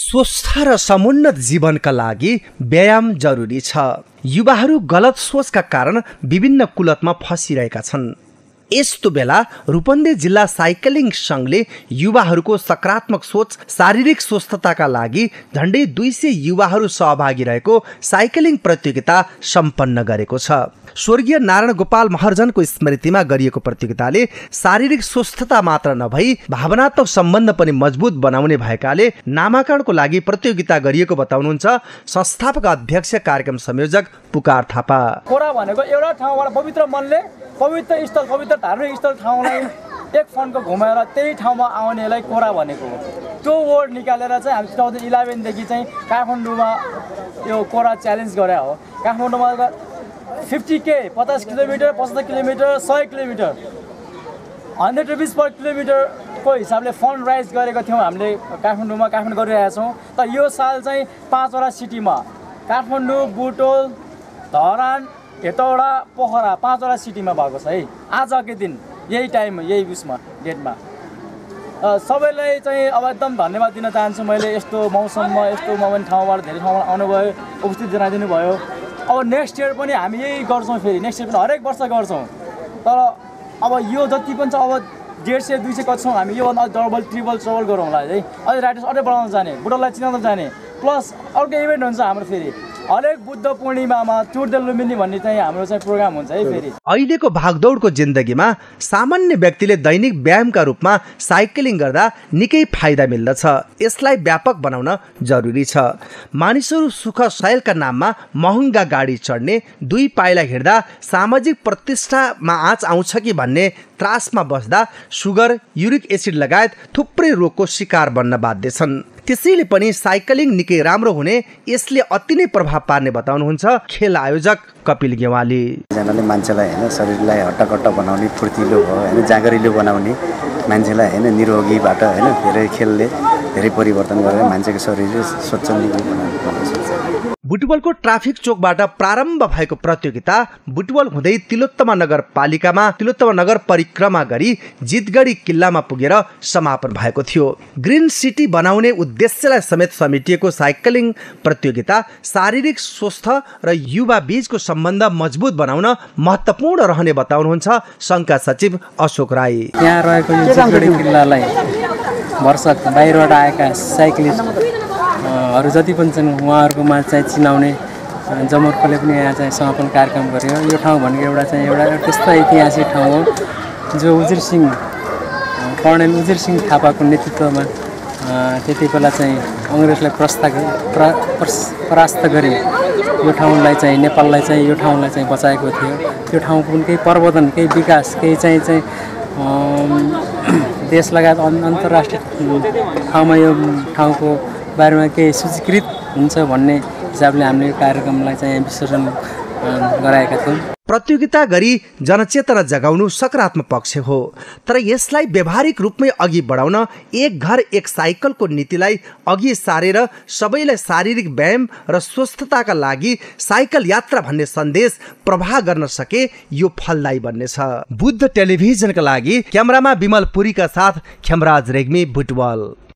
स्वस्थ र समुन्नत जीवनका लागि व्यायाम जरुरी छ। युवाहरू गलत सोचका कारण विभिन्न कुलतमा फसिरहेका छन्। यस्तो बेला रूपन्दे जिल्ला साइकलिङ संघले युवाहरूको सकारात्मक सोच शारीरिक स्वस्थताका लागि झण्डै 200 युवाहरू सहभागी रहेको साइकलिङ प्रतियोगिता सम्पन्न गरेको छ। स्वर्गीय नारायण गोपाल महर्जनको स्मृतिमा गरिएको प्रतियोगिताले शारीरिक स्वस्थता मात्र नभई भावनात्मक सम्बन्ध पनि मजबुत बनाउने भएकाले नामाकरणको लागि प्रतियोगिता गरिएको बताउनुहुन्छ संस्थापक अध्यक्ष कार्यक्रम संयोजक पुकार थापा। कोरा भनेको एउटा ठाउँबाट पवित्र मनले पवित्र स्थल पवित्र धार्मिक स्थल ठाउँलाई एक फन्डको घुमाएर त्यही ठाउँमा आउनेलाई कोरा भनेको हो। त्यो वर्ड निकालेर चाहिँ हामी 2011 देखि चाहिँ काठमाडौँमा यो कोरा च्यालेन्ज गरे हो। काठमाडौँमा 50K 50 kilometre 75 kilometre 100 kilometre 100 rupees per किलोमिटरको हिसाबले फन्ड राइज गरेको थियौँ हामीले। काठमाडौँ गरिरहेका छौँ। तर यो साल चाहिँ 5 वटा सिटीमा काठमाडौँ बुटोल धरान हेटौडा पोखरा 5 वटा सिटीमा भएको छ है। आजकै दिन यही टाइम यही उसमा डेटमा सबैलाई चाहिँ अब एकदम धन्यवाद दिन चाहन्छु। मैले यस्तो मौसममा यस्तो मौन ठाउँबाट धेरै ठाउँमा आउनुभयो उपस्थित जनाइदिनु भयो। अब नेक्स्ट इयर पनि हामी यही गर्छौँ। फेरि नेक्स्ट इयर पनि हरेक वर्ष गर्छौँ। तर अब यो जति पनि छ अब 150 200 गर्छौँ हामी। योभन्दा डबल ट्रिपल गरौँला है। अझै राइटर्स अझै बढाउन जाने बुढोलाई चिनाउन जाने प्लस अर्को इभेन्ट हुन्छ हाम्रो। फेरि हरेक बुद्ध पूर्णिमामा टुर द लुम्बिनी भन्ने चाहिँ हाम्रो चाहिँ प्रोग्राम हुन्छ है। फेरि अहिलेको भागदौडको जिन्दगीमा सामान्य व्यक्तिले दैनिक व्यायामका रूपमा साइक्लिङ गर्दा निकै फाइदा मिल्दछ। यसलाई व्यापक बनाउन जरुरी छ। मानिसहरू सुख शैलका नाममा महँगा गाडी चढ्ने 2 पाइला हिँड्दा सामाजिक प्रतिष्ठामा आँच आउँछ कि भन्ने त्रासमा बस्दा सुगर युरिक एसिड लगायत थुप्रै रोगको शिकार बन्न बाध्य छन्। त्यसैले पनि साइकलिङ निकै राम्रो हुने यसले अति नै प्रभाव पार्ने बताउनुहुन्छ खेल आयोजक कपिल गेवाली। जनाले मान्छेलाई हैन शरीरलाई हट्टाकट्ट बनाउने फुर्तिलो हो हैन जागरिलो बनाउने मान्छेलाई हैन निरोगीबाट हैन धेरै खेलले धेरै परिवर्तन गरेर मान्छेको शरीर स्वच्छ बनाउँछ। बुटवलको ट्राफिक चोकबाट प्रारम्भ भएको प्रतियोगिता बुटवल हुँदै तिलोत्तमानगर परिक्रमा गरी जितगढी किल्लामा पुगेर समापन भएको थियो। ग्रीन सिटी बनाउने उद्देश्यलाई समेत समेटिएको साइकलिङ प्रतियोगिता शारीरिक स्वस्थ र युवा बीचको सम्बन्ध मजबुत बनाउन महत्त्वपूर्ण रहने बताउनुहुन्छ सङ्घका सचिव अशोक राई। यहाँ रहेको यो जितगढी किल्लालाई वर्षक बाहिरबाट आएका साइक्लिस्ट हरू जति पनि छन् उहाँहरूकोमा चाहिँ चिनाउने जमर्कोले पनि यहाँ चाहिँ समापन कार्यक्रम गर्यो। यो ठाउँ भनेको एउटा त्यस्तो ऐतिहासिक ठाउँ हो जो कर्णेल उजर सिंह थापाको नेतृत्वमा त्यति बेला चाहिँ अङ्ग्रेजलाई परास्त गरे। यो ठाउँलाई चाहिँ नेपाललाई चाहिँ यो ठाउँलाई चाहिँ बचाएको थियो। त्यो ठाउँको पनि केही प्रवर्धन केही विकास केही चाहिँ देश लगायत अन्तर्राष्ट्रिय ठाउँमा यो ठाउँको बारेमा केही सूचीकृत हुन्छ भन्ने हिसाबले हामीले यो कार्यक्रमलाई चाहिँ विश्लेषण गराएका थियौँ। प्रतियोगिता गरी जनचेतना जगाउनु सकारात्मक पक्ष हो। तर यसलाई व्यावहारिक रूपमै अघि बढाउन एक घर एक साइकलको नीतिलाई अघि सारेर सबैलाई शारीरिक व्यायाम र स्वस्थताका लागि साइकल यात्रा भन्ने सन्देश प्रवाह गर्न सके यो फलदायी बन्नेछ। बुद्ध टेलिभिजनका लागि क्यामेरामा विमल पुरीका साथ खेमराज रेग्मी, बुटवल।